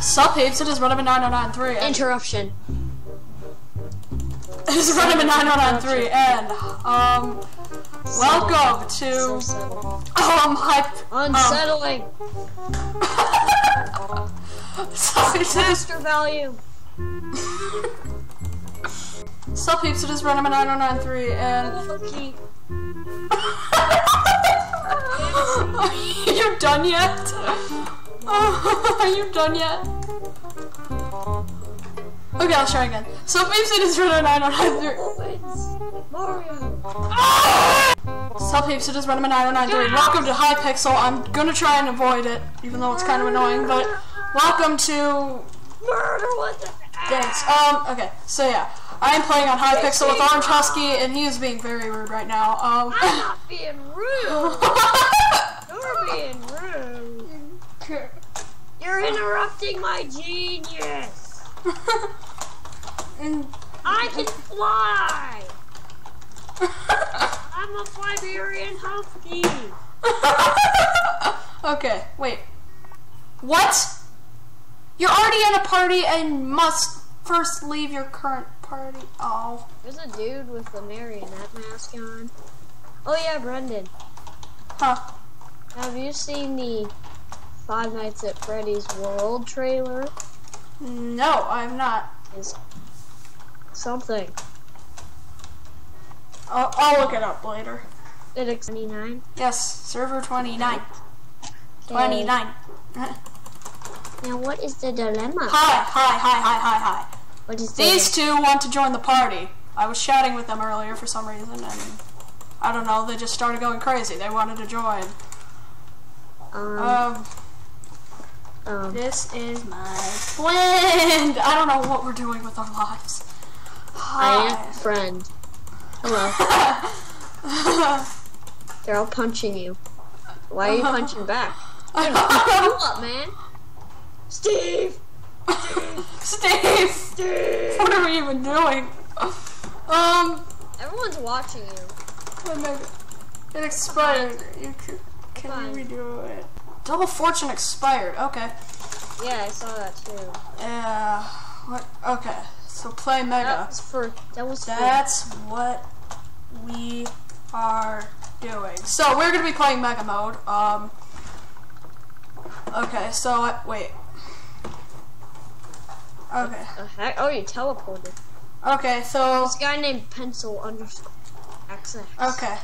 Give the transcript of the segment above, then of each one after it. Sup peeps, it is Brenderman9093. Interruption. It is Brenderman9093 and welcome to Unsettling. Sorry, master value. Sup peeps, it is Brenderman9093 and Are you done yet? Are you done yet? Okay, I'll try again. So peeps, it is Brenderman9093. Mario. So peeps, it is Brenderman9093. Welcome to Hypixel. I'm gonna try and avoid it, even though it's kind of annoying. But welcome to. Murder. What the? Thanks. Okay. So yeah, I am playing on Hypixel with Orange Husky, and he is being very rude right now. I'm not being rude. You're being rude. You're interrupting my genius. I can fly. I'm a Siberian Husky. Okay. Wait. What? You're already in a party and must first leave your current party. Oh. There's a dude with the marionette mask on. Oh yeah, Brendan. Huh. Have you seen the Five Nights at Freddy's World trailer? No, I've not. It's something. I'll look it up later. It's 29? Yes, server 29. Okay. 29. Now what is the dilemma? Hi. What is these two want to join the party. I was shouting with them earlier for some reason, and I don't know, they just started going crazy. They wanted to join. This is my friend. I don't know what we're doing with our lives. Hi. I am friend. Hello. They're all punching you. Why are you punching back? Dude, up, man. Steve! Steve! Steve! What are we even doing? Everyone's watching you. It expired. You can you redo it? Double Fortune expired. Okay. Yeah, I saw that too. Yeah. What? Okay. So play Mega. That's what we are doing. So we're gonna be playing Mega mode. Okay. So wait. Okay. What the heck? Oh, you teleported. Okay, so this guy named Pencil_access. Okay.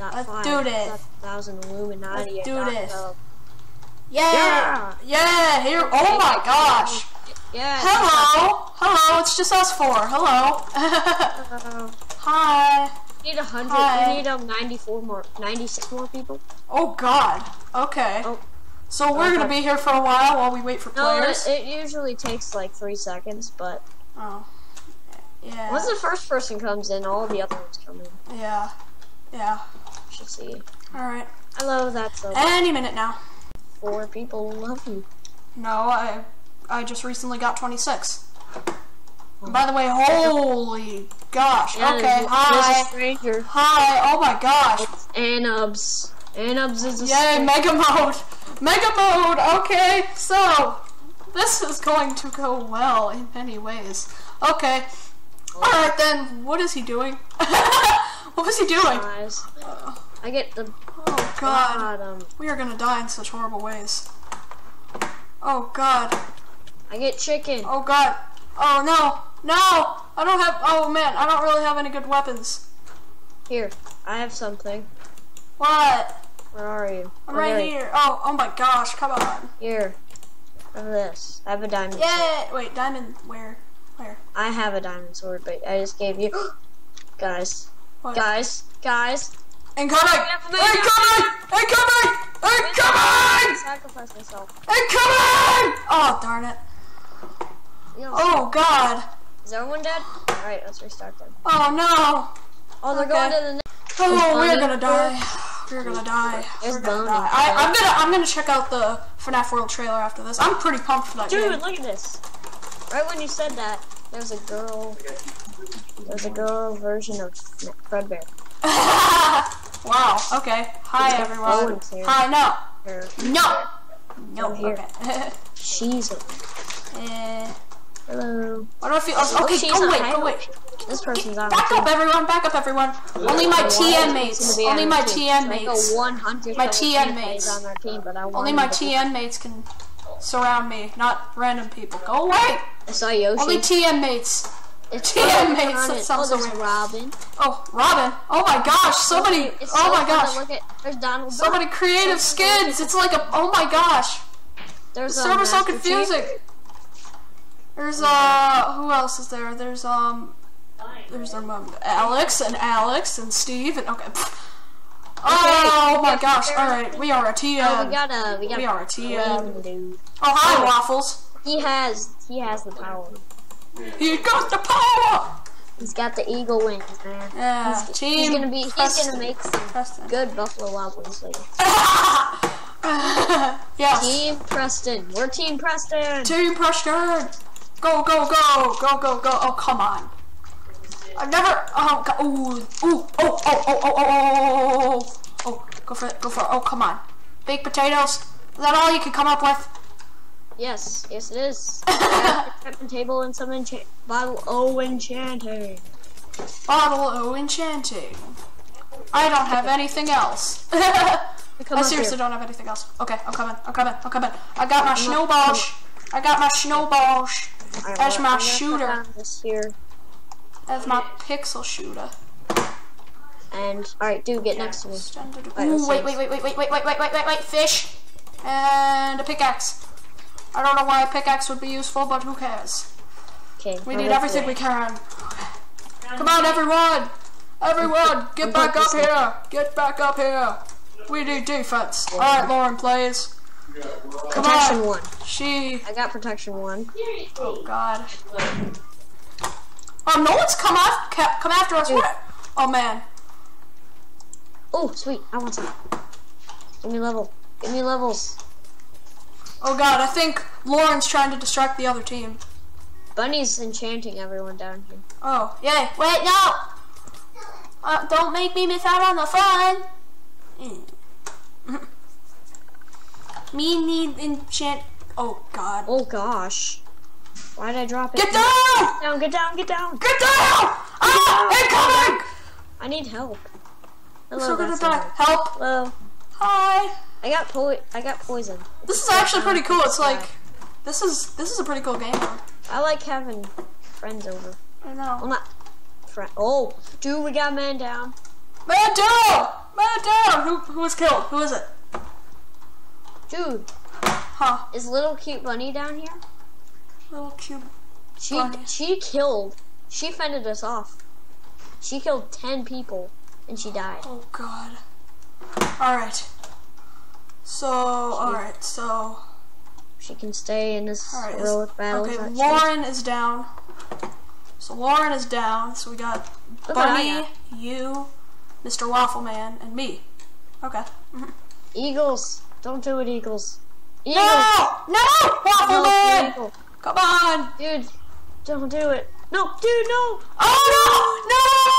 Let's do this. 1,000 Illuminati. Let's do this. Yeah. Yeah. Here. Oh my gosh. Yeah. Hello. Hello. It's just us four. Hello. Hi. We need 100. We need 94 more. 96 more people. Oh God. Okay. Oh. So we're gonna be here for a while we wait for players. No, it usually takes like 3 seconds, but yeah. Once the first person comes in, all the other ones come in. Yeah, yeah. Should see. All right. Hello, that's over. Any minute now. 4 people love you. No, I just recently got 26. Oh. By the way, holy gosh. Yeah, okay. Hi. Stranger. Hi. Oh my gosh. It's Anubs. Anubs is a stranger. Yay! Mega mode. Mega mode! Okay, so this is going to go well in many ways. Okay. Alright then, what is he doing? What was he doing? I get the... Oh god. We are gonna die in such horrible ways. Oh god. I get chicken. Oh god. Oh no. No! I don't have... Oh man, I don't really have any good weapons. Here, I have something. What? Where are you? I'm right here. Oh my gosh, come on. Here. Look at this. I have a diamond sword. Wait, diamond where? Where? I have a diamond sword, but I just gave you guys. What? Guys. Incoming! Incoming! Sacrifice myself. Incoming! Oh darn it. Oh god. Is everyone dead? Alright, let's restart them. Oh no. Oh they're going to the next. Oh, we're gonna die. We're gonna die. We're gonna die. I'm gonna check out the FNAF World trailer after this. I'm pretty pumped for that. Dude, look at this. Right when you said that, there's a girl. There's a girl version of Fredbear. Wow. Okay. Hi everyone. Hi. No. No! No, here. Okay. She's over here. Hello. I don't feel. Okay, go wait, go wait. This person's on. Back up, everyone! Back up, everyone! Only my TN mates. Only my TN mates. My TN mates. Only my TN mates can surround me, not random people. Go away! I saw Yoshi. Only TN mates. It's TN mates. That sounds so weird. Robin. Oh, Robin! Oh my gosh! Somebody! Oh my gosh! Look at. There's Donald. Somebody creative skins. It's like a. Oh my gosh! There's the server's so confusing. There's who else is there? There's their mom, Alex and Steve and okay. Oh my gosh! All right, we are a TM. Oh, we are a TM. Oh hi, Waffles. He has the power. He got the power. He's got the eagle wings, man. Yeah. He's gonna make some good buffalo waffles later. Yes. Team Preston. We're Team Preston. Team Preston. Go, go, go, go, go, go. Oh, come on. I've never. Oh, God. Ooh, ooh, oh, oh, oh, oh, oh, oh, oh, oh. Go for it, go for it. Oh, come on. Baked potatoes. Is that all you can come up with? Yes, yes, it is. Table and some bottle O enchanting. Bottle O enchanting. I don't have anything else. I seriously don't have anything else. Okay, I'm coming, I'm coming, I'm coming. I got my snowballs. I got my snowballs. That's my shooter. That's my pixel shooter. And, alright, dude, get next to me. Wait, wait, wait, wait, wait, wait, wait, wait, wait, wait, wait, fish. And a pickaxe. I don't know why a pickaxe would be useful, but who cares? Okay. We need everything we can. Come on, everyone! Everyone, get back up here! Get back up here! We do defense. Yeah. All right, Lauren plays. Come protection on. One. She. I got protection one. Oh God. Oh, no one's come after us. What? Oh man. Oh sweet, I want some. Give me level. Give me levels. Oh God, I think Lauren's trying to distract the other team. Bunny's enchanting everyone down here. Oh yeah. Wait no. Don't make me miss out on the fun. Me need enchant. Oh God. Oh gosh. Why did I drop it? Get down! Get down! Get down! Get down! Get down! Ah! Incoming! I need help. Hello. So good help. Help. Hello. Hi. I got poisoned. This is actually pretty cool. It's like, this is a pretty cool game. I like having friends over. I know. Well, not friend. Oh, dude, we got man down. Man down! Man down! Who was killed? Who is it? Dude. Huh. Is little cute bunny down here? Little cute bunny. She fended us off. She killed 10 people and she died. Oh God. Alright. So she can stay in this heroic battle. Okay, Lauren is down. So Lauren is down, so we got Bunny, you, Mr. Waffleman, and me. Okay. Eagles. Don't do it, Eagles. Eagles. No! No! Waffleman! No, come on! Dude, don't do it. No, dude, no! Oh,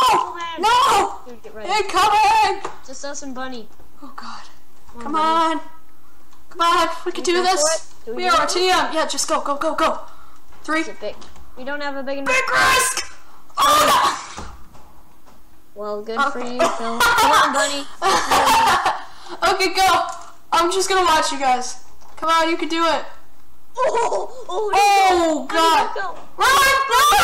no! No! No! Dude, get ready. Incoming! Just us and Bunny. Oh, God. Come on. Come on. We can do this. We are a team. Yeah, just go, go, go, go. Three. We don't have a big enough. Big risk! Oh, no! Well, good for you, Phil. Come on, Bunny. Okay, go. I'm just gonna watch you guys. Come on, you can do it. Oh God! Go. Run! Run!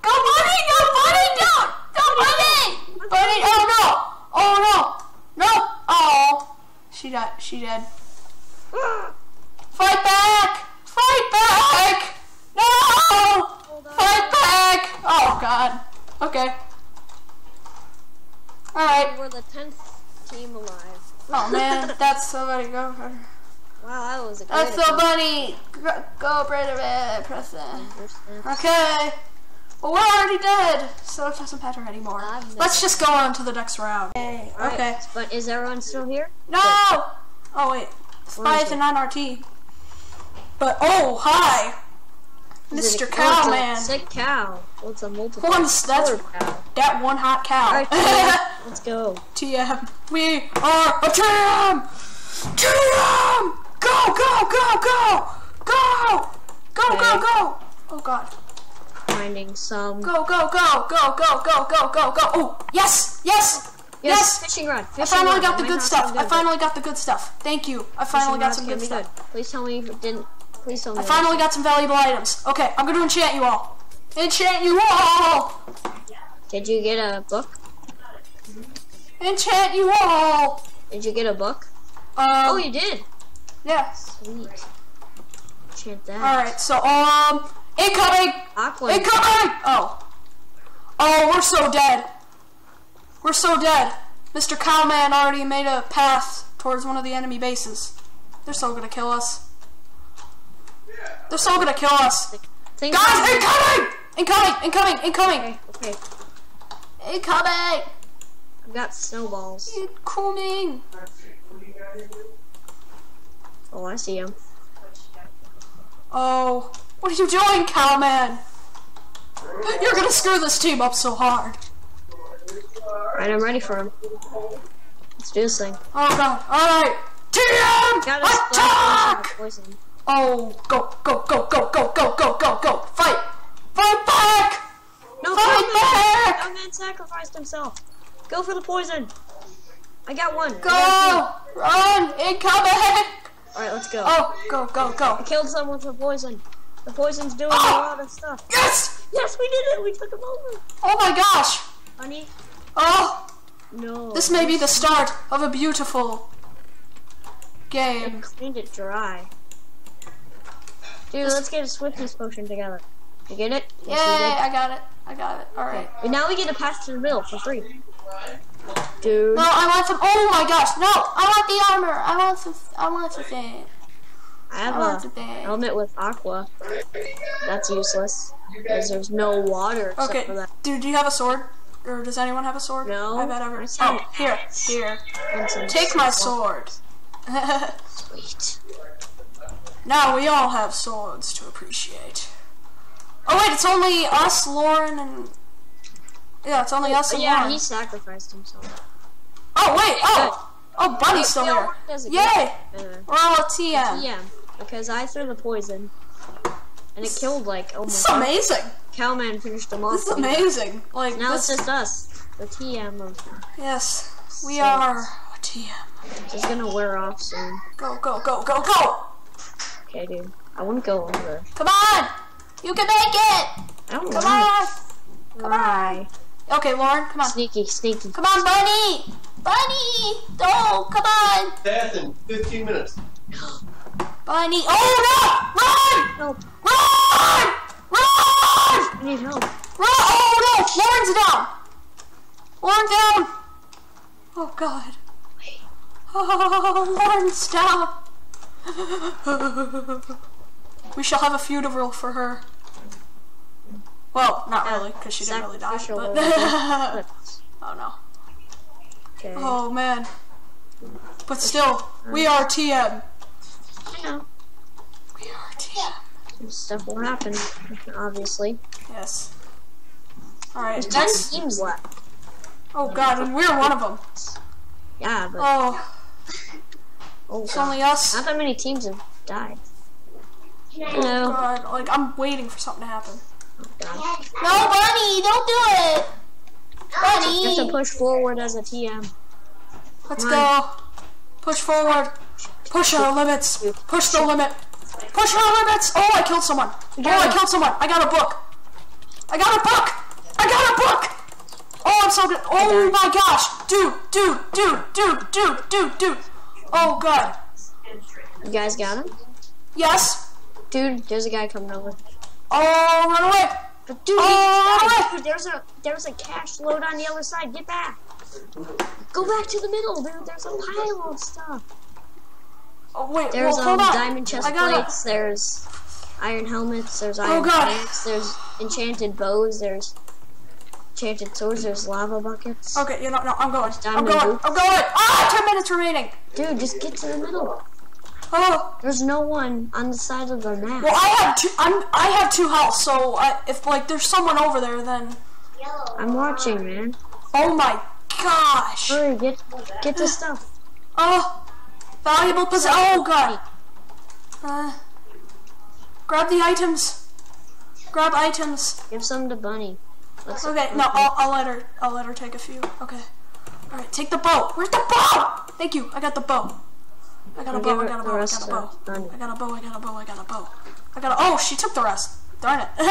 Go, Bunny! Go, Bunny! Don't! Go, Bunny! Bunny! Oh no! Oh no! No! Oh! She died. She dead. Fight back! Fight back! No! Fight back! Oh God. Okay. All right. We're the 10th team alive. Oh man, that's somebody go for. Wow, that was a good one. That's somebody go Brenderman, press it. Okay. Well, we're already dead, so it doesn't matter anymore. Let's just go on to the next round. Okay. Right. Okay. But is everyone still here? No! But, oh wait. Spies and non-RT. But oh hi! Mr. Cowman. Sick cow. Well, it's a multiple. That one hot cow. All right, let's go. TM. We are a TM! Jam! Go, go, go, go! Go! Go, go, go! Oh god. Finding some. Go, go, go, go, go, go, go, go, go! Oh, yes, yes, yes! Fishing rod. I finally got the good stuff. I finally got the good stuff. Thank you. I finally got some good stuff. Please tell me you didn't. Please tell me. I finally got some valuable items. Okay, I'm gonna enchant you all. Enchant you all! Did you get a book? Enchant you all! Did you get a book? Oh, you did. Yeah. Sweet. Enchant that. All right. So incoming. Awkward. Incoming. Oh. Oh, we're so dead. We're so dead. Mr. Cowman already made a path towards one of the enemy bases. They're so gonna kill us. They're so gonna kill us. Guys, incoming! Incoming! Incoming! Incoming! Okay. Okay. Incoming! I've got snowballs. Incoming! Oh, I see him. Oh, what are you doing, Cowman? You're gonna screw this team up so hard. Alright, I'm ready for him. Let's do this thing. Oh god, alright. TM! Attack! Oh, go, go, go, go, go, go, go, go, go! Fight! Fight back! No, fight back! Cowman sacrificed himself. Go for the poison. I got one. Go! Run! Incoming! Alright, let's go. Oh, go, go, go. I killed someone with the poison. The poison's doing a lot of stuff. Yes! Yes, we did it! We took him over. Oh my gosh! Honey? Oh! No. This may be the start of a beautiful game. I cleaned it dry. Dude, let's get a swiftness potion together. You get it? Yes, yay, I got it. I got it. Alright. Okay. And now we get to pass to the middle for free. Dude. No, I want some. Oh my gosh, no! I want the armor. I want some. I want the thing. I have a helmet with aqua. That's useless because there's no water. Okay. Except for that. Dude, do you have a sword? Or does anyone have a sword? No. I've had ever. Oh, here, here. Take my sword. Sweet. Now we all have swords to appreciate. Oh wait, it's only us, Lauren, and it's only us and Lauren. Yeah, he sacrificed himself. Oh wait, oh Bunny's still there. Yay! We're all at TM. Yeah, because I threw the poison, and it killed like almost. This is amazing. Cowman finished him off. This is amazing. Like now it's just us, the TM of. Yes, we are TM. It's gonna wear off soon. Go, go, go, go, go! Okay, dude, I won't go over. Come on! You can make it! Come on! Okay, Lauren, come on. Sneaky, sneaky. Come on, Bunny! Bunny! Oh, come on! Death in 15 minutes. Bunny! Oh, no! Run! No. Run! Run! I need help. Run! Oh, no! Lauren's down! Lauren's down! Oh, God. Wait. Oh, Lauren's down. We shall have a funeral for her. Well, not really, because she didn't really die. But oh no. Okay. Oh man. But still, we are TM. I know. We are TM. Stuff will happen, obviously. Yes. Alright, next teams left. Oh god, and we're one of them. Yeah, but. Oh. Oh, it's only us. Not that many teams have died. No. Oh god, like I'm waiting for something to happen. Oh, no, Bunny, don't do it! Bunny! You have to push forward as a TM. Let's go! Push forward! Push our limits! Push the limit! Push our limits! Oh, I killed someone! Oh, I killed someone! I got a book! I got a book! I got a book! Oh, I'm so good! Oh my gosh! Dude, dude, dude, dude, dude, dude, dude! Oh god! You guys got him? Yes! Dude, there's a guy coming over. Oh, run away! But dude, run away! There's a cash load on the other side. Get back! Go back to the middle. There's a pile of stuff. Oh wait, there's diamond chest plates. There's iron helmets. There's iron plants. There's enchanted bows. There's enchanted swords. There's lava buckets. Okay, no, I'm going. I'm going. Boots. I'm going. Ah, 10 minutes remaining. Dude, just get to the middle. Oh. There's no one on the side of the map. Well, I have two health, so if like there's someone over there, then I'm watching, man. Oh my gosh! Hurry, get the stuff. Oh, Valuable possession. Oh god. Grab the items. Grab items. Give some to Bunny. Let's okay, no, I'll let her take a few. Okay. All right, take the bow. Where's the bow? Thank you. I got the bow. I got a bow. I got a bow. I got a bow. I got a bow. I got a bow. I got a bow. I got a. Oh, she took the rest. Darn it. Then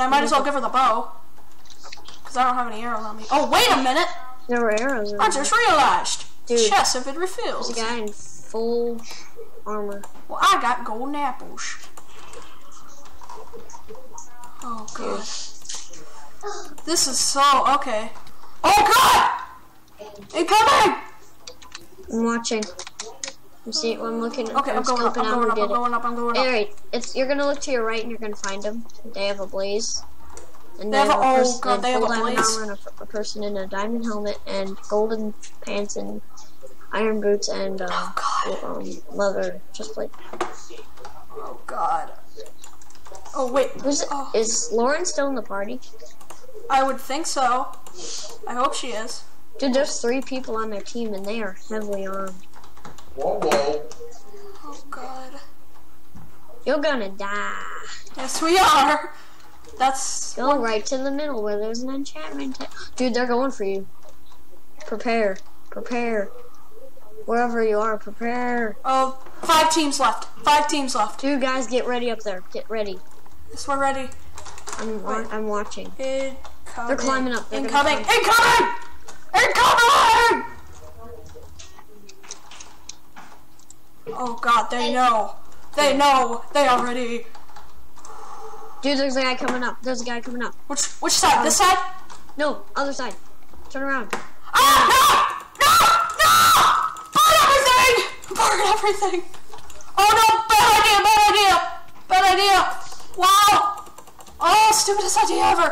I might as well give her the bow. Cause I don't have any arrows on me. Oh, wait a minute. There were arrows. I just realized. Dude, chest if it refills. There's a guy in full armor. Well, I got golden apples. Oh god. This is so okay. Oh god! Incoming! I'm watching. I'm seeing. I'm looking. Okay, I'm going up. I'm going up. I'm going up. I'm going up. All right, it's you're gonna look to your right and you're gonna find them. They have a blaze. And they have a person, oh god, they have a blaze. And a person in a diamond helmet and golden pants and iron boots and leather chestplate. Oh god. Oh wait, is Lauren still in the party? I would think so. I hope she is. Dude, there's 3 people on their team and they are heavily armed. Whoa, whoa. Oh god. You're gonna die. Yes, we are. That's go right to the middle where there's an enchantment. Dude, they're going for you. Prepare, prepare. Wherever you are, prepare. Oh, 5 teams left. 5 teams left. Dude, guys, get ready up there. Get ready. Yes, we're ready. I'm watching. Incoming. They're climbing up. They're incoming. Incoming. Incoming. Oh god, they know. They know. They are ready. Dude, there's a guy coming up. There's a guy coming up. Which side? This side? No, other side. Turn around. Ah, no! No! No! Burn everything! Burn everything! Oh no! Bad idea! Bad idea! Bad idea! Wow! Oh, stupidest idea ever!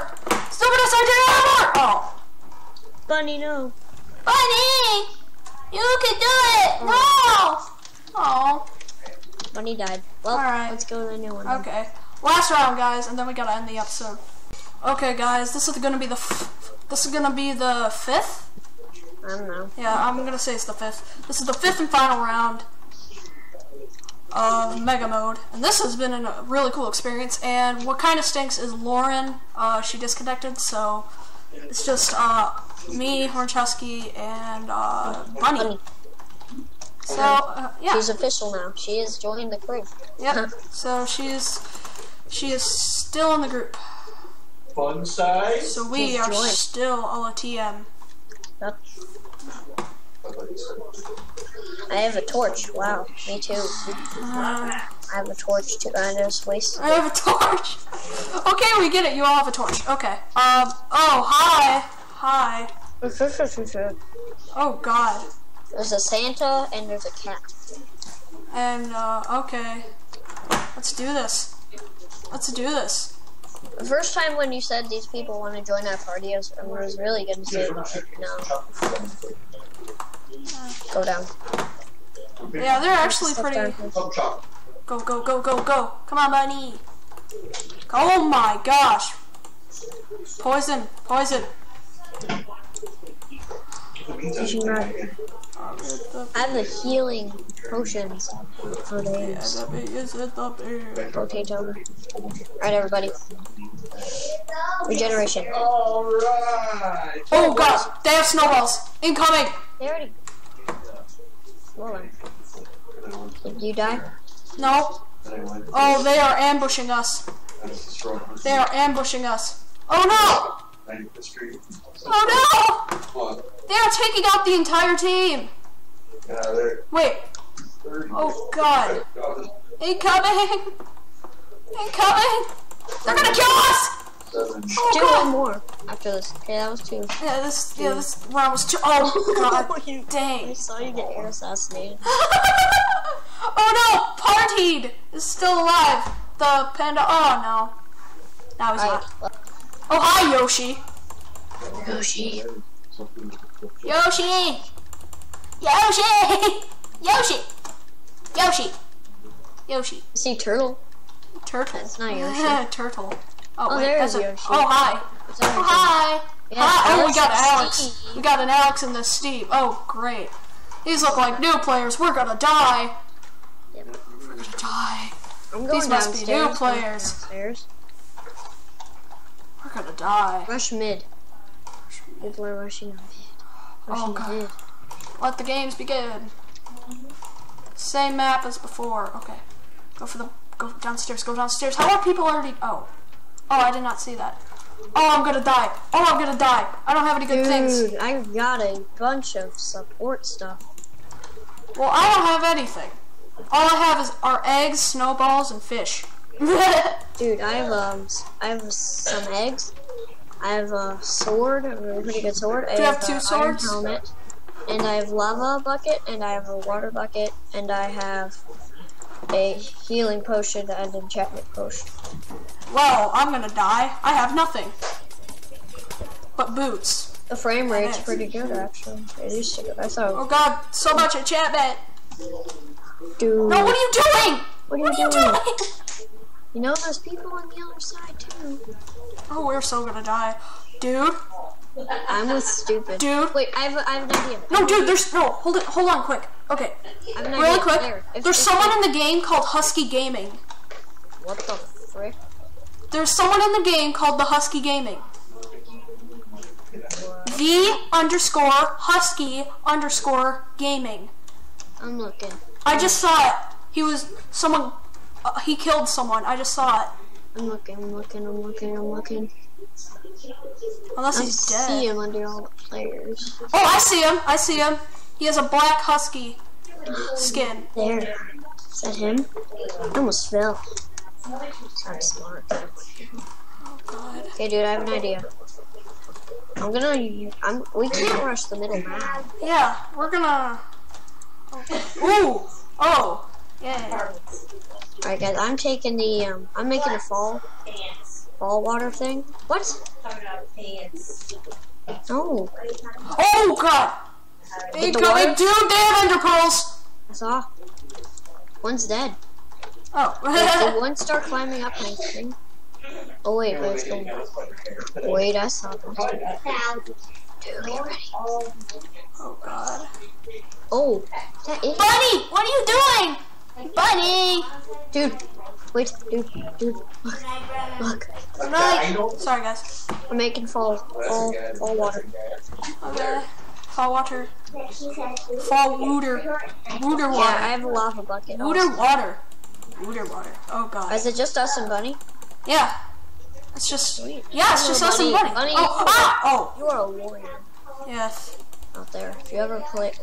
Stupidest idea ever! Oh. Bunny, no. Bunny! You can do it! Oh. No! Oh. Bunny died. Well, right. Let's go to the new one. Okay. Then. Last round, guys, and then we gotta end the episode. Okay, guys, this is gonna be the fifth. I don't know. Yeah, I'm gonna say it's the 5th. This is the 5th and final round of Mega Mode, and this has been a really cool experience. And what kind of stinks is Lauren. She disconnected, so it's just me, Orange Husky, and Bunny. So yeah, she's official now. She has joined the crew. Yep. So she is still in the group. Fun side. So we are still OTM. Yep. I have a torch. Wow. Me too. I have a torch too. I just wasted. I have a torch. Okay, we get it. You all have a torch. Okay. Oh hi. Hi. Oh god. There's a Santa and there's a cat. And okay. Let's do this. Let's do this. The first time when you said these people want to join our party, I was really gonna say no. Go down. Yeah, they're actually pretty. Go, go, go, go, go. Come on, Bunny. Oh my gosh. Poison, poison. I have the healing potions. Oh, there is. Rotate over. Alright, everybody. Regeneration. Alright. Oh god, they have snowballs. Incoming. They already. Hold on. Did you die? No. Oh, they are ambushing us. They are ambushing us. Oh no! Oh no! They are taking out the entire team! Wait. Oh god. Incoming! Incoming! They're gonna kill us! Oh, do one more after this. Okay, that was 2. Yeah, this round was 2. Oh god. Dang. I saw you get air assassinated. Oh no! Partied! Is still alive. The panda. Oh no. Now he's not. Oh hi, Yoshi. Yoshi. Yoshi! Yoshi! Yoshi! Yoshi! Yoshi. See turtle? Turtle. That's not Yoshi. Yeah, turtle. Oh wait, there's Yoshi. Oh hi. Oh hi. Yeah, hi. Oh, we got an Alex. We got an Alex and the Steve. Oh great. These look like new players. We're gonna die. Yeah, we're gonna die. These must be new players. We're gonna die. Rush mid. People are rushing on mid. Oh god. Let the games begin. Same map as before. Okay. Go for the. Go downstairs. Go downstairs. How are people already? Oh. Oh, I did not see that. Oh, I'm gonna die. Oh, I'm gonna die. I don't have any good things. Dude, I got a bunch of support stuff. Well, I don't have anything. All I have are eggs, snowballs, and fish. Dude, I have some eggs. I have a sword, a really pretty good sword. Do you have two swords? Iron helmet, and I have lava bucket, and I have a water bucket, and I have a healing potion and an enchantment potion. Well, I'm gonna die. I have nothing but boots. The frame rate's pretty good, actually. It used to go. I thought. Oh god, so much enchantment. Dude. No, what are you doing? What are you doing? You know, there's people on the other side too. Oh, we're so gonna die, dude. I'm with stupid. Dude, wait, I have an idea. No, dude, there's no. Hold on, quick. Okay, really quick. There's someone in the game called Husky Gaming. What the frick? There's someone in the game called the Husky Gaming. _Husky_gaming. I'm looking. I just saw it. He was someone. He killed someone. I just saw it. I'm looking. Unless he's dead. I see him under all the players. Oh, I see him. He has a black husky skin. There. Is that him? I almost fell. Sorry, smart. Oh god. Okay, dude, I have an idea. We can't rush the middle now. Yeah, we're gonna. Okay. Ooh. Oh. Yeah. Alright, guys, I'm taking the I'm making a fall water thing. What? Oh. Oh god! Incoming! Dude, they have ender pearls! I saw. One's dead. Oh. Wait, one start climbing up my thing. Oh wait, wait, it's going. Wait, I saw them. Dude, get ready. Oh god. Oh. That is Bunny! What are you doing? Bunny! Dude, wait, dude, look. No, sorry guys. I'm making fall water. Okay, fall water. Yeah, I have a lava bucket. Wooder water. Oh god. Is it just us and Bunny? Yeah. It's just, sweet. Yeah, it's just us and Bunny. You are a warrior. Yes. Out there. If you ever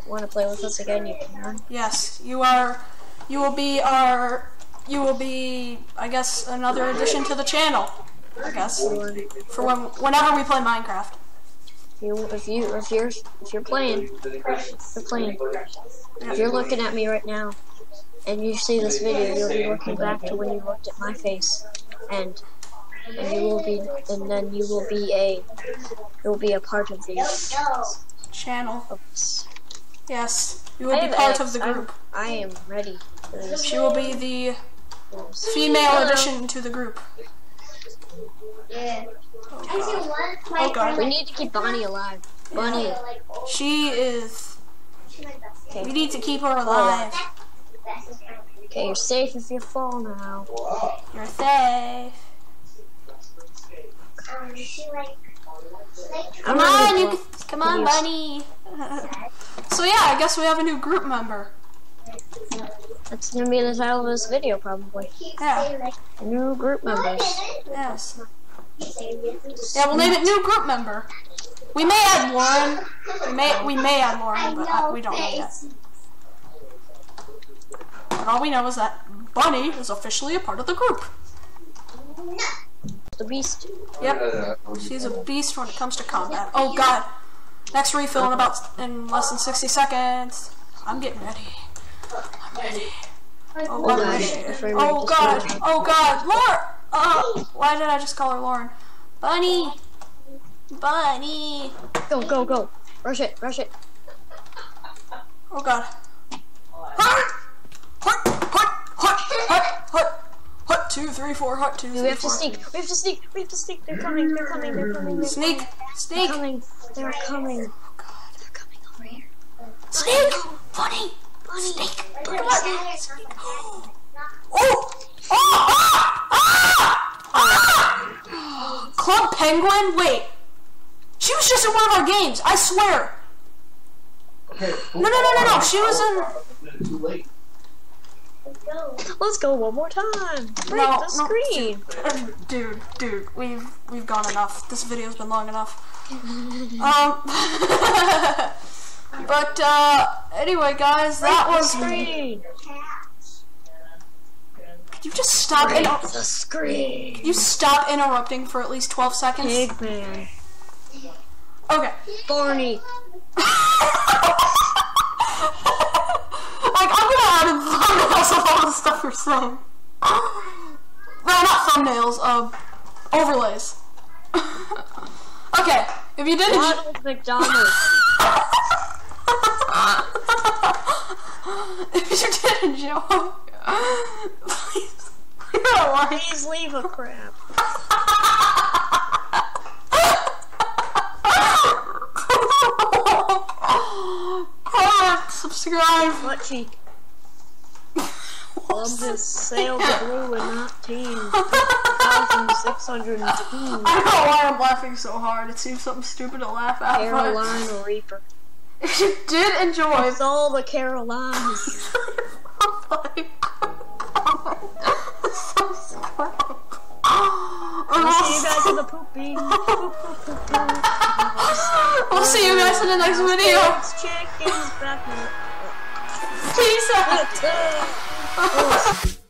want to play with us again, you can. Yes, you are. You will be, I guess, another addition to the channel. I guess for whenever we play Minecraft. If you're playing. If you're looking at me right now, and you see this video, you'll be looking back to when you looked at my face, and you'll be a part of the channel. Oops. Yes, you will be part of the group. I am ready. She will be the female addition to the group. Yeah. Oh god. We need to keep Bonnie alive. Bonnie. She is. Okay. We need to keep her alive. Okay, you're safe if you fall now. You're safe. Come on, come on, Bunny. So yeah, I guess we have a new group member. That's gonna be the title of this video, probably. Yeah. New group members. Yes. Yeah, we'll name it new group member. We may add Lauren. We may add Lauren, but we don't know yet. But all we know is that Bunny is officially a part of the group. No. The beast. Yep. She's a beast when it comes to combat. Oh god. Next refill in less than 60 seconds. I'm getting ready. I'm ready. Oh god. Oh god. Oh god. Lauren. Why did I just call her Lauren? Bunny. Bunny. Go, go, go. Rush it. Rush it. Oh god. Hut. Hut. Hut. Hut. Hut. Hut. Hut 2, 3, 4. Hut 2. We have to sneak. We have to sneak. We have to sneak. They're coming. They're coming. They're coming. Sneak. Sneak. They're coming. They're coming. Oh god. They're coming over here. Sneak. Bunny! Snake! Bunny! Snake! Oh! Oh! Ah! Ah! Ah! Club Penguin? Wait. She was just in one of our games, I swear. No. She was in... Too late. Let's go one more time. Break the screen. Dude, we've gone enough. This video's been long enough. But anyway, guys, that was. Could you just stop interrupting the screen? Could you stop interrupting for at least 12 seconds? Pigman. Okay. Barney. Like, I'm gonna add in thumbnails of all the stuff you're saying. No, not thumbnails, overlays. Okay, if you didn't... Ronald McDonald. If you didn't enjoy, please... Please leave a crap. Subscribe. What cheek? Love this sail blue and not team. 1,602. I don't know why I'm laughing so hard. It seems something stupid to laugh at. Carolina Reaper. If you did enjoy, it's all the Carolinas. We'll see you guys in the poopy. We'll see you guys in the next video. Chickens back. Peace out.